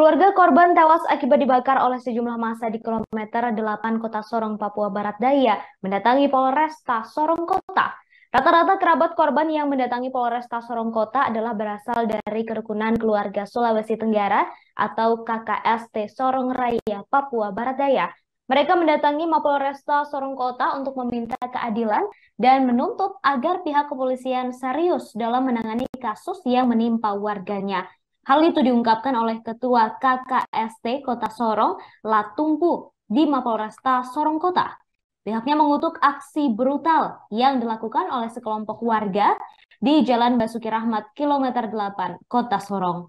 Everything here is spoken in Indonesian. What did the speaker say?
Keluarga korban tewas akibat dibakar oleh sejumlah massa di kilometer 8 Kota Sorong, Papua Barat Daya, mendatangi Polresta Sorong Kota. Rata-rata kerabat korban yang mendatangi Polresta Sorong Kota adalah berasal dari Kerukunan Keluarga Sulawesi Tenggara atau KKST Sorong Raya, Papua Barat Daya. Mereka mendatangi Mapolresta Sorong Kota untuk meminta keadilan dan menuntut agar pihak kepolisian serius dalam menangani kasus yang menimpa warganya. Hal itu diungkapkan oleh Ketua KKST Kota Sorong, La Tumpu, di Mapolresta Sorong Kota. Pihaknya mengutuk aksi brutal yang dilakukan oleh sekelompok warga di Jalan Basuki Rahmat, kilometer 8, Kota Sorong.